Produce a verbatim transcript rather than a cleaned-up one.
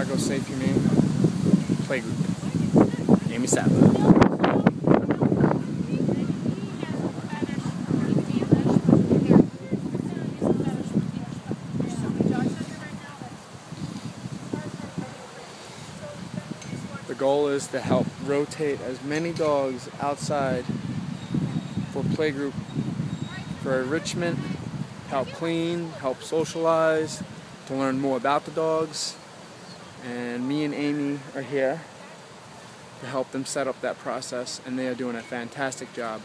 Chicago Safe Humane Play Group, Aimee Sadler. The goal is to help rotate as many dogs outside for playgroup, for enrichment, help clean, help socialize, to learn more about the dogs. And me and Aimee are here to help them set up that process, and they are doing a fantastic job.